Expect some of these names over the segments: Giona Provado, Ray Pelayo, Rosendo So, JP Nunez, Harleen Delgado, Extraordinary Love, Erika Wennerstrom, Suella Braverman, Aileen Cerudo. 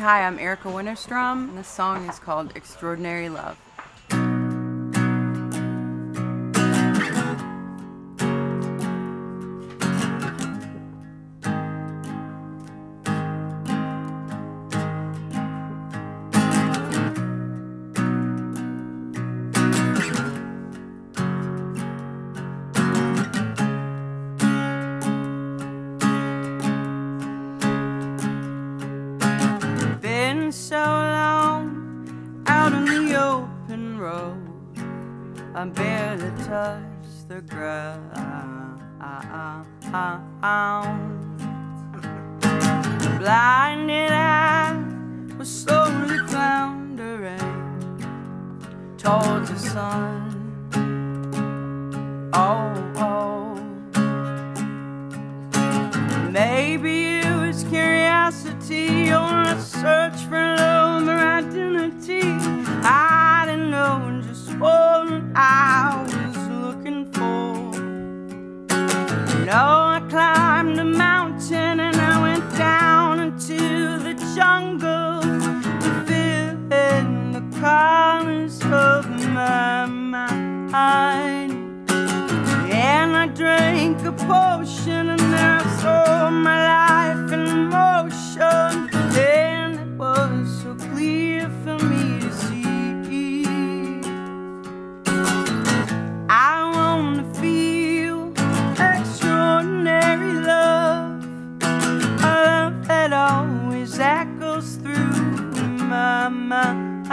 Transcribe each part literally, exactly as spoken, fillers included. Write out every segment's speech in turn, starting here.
Hi, I'm Erika Wennerstrom, and this song is called Extraordinary Love. So long out on the open road, I barely touch the ground. The blinded eye was slowly floundering towards the sun. Oh, oh, maybe it was curiosity on a search for love or identity. I didn't know just what I was looking for. You know, I climbed a mountain and I went down into the jungle to fill in the colors of my mind. And I drank a potion and I saw my life in motion. Mind.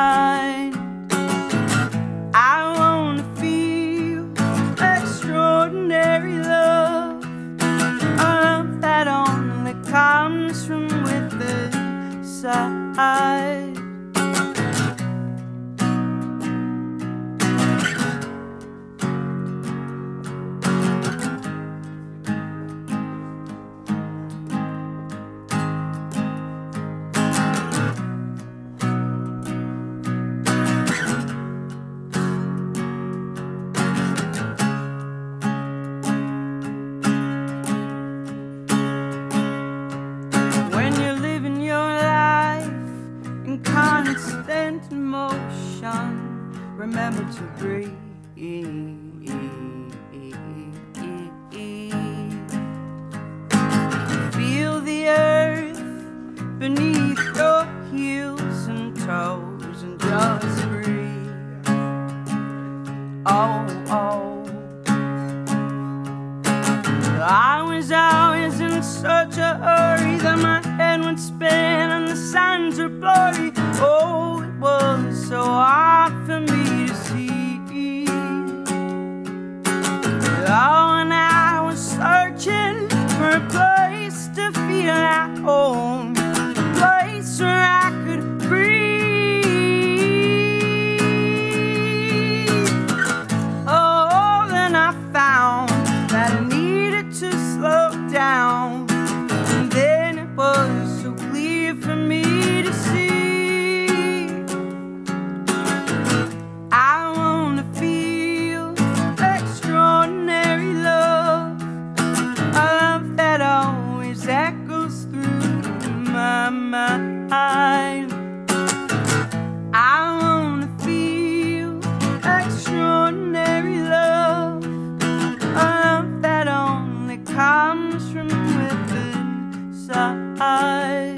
I want to feel extraordinary love, a love that only comes from within side. Constant motion, remember to breathe. Feel the earth beneath your heels and toes and just breathe. Oh, oh, I was always in such a hurry that my head would spin and the signs were blurry. Oh, it was so hard for me to see. Oh, and I was searching for a place to feel at home, a place where I could breathe. Oh, then I found that I needed to slow down, and then it was so clear for me to see. Mind. I want to feel extraordinary love, a love that only comes from within side.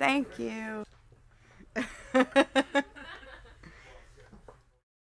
Thank you.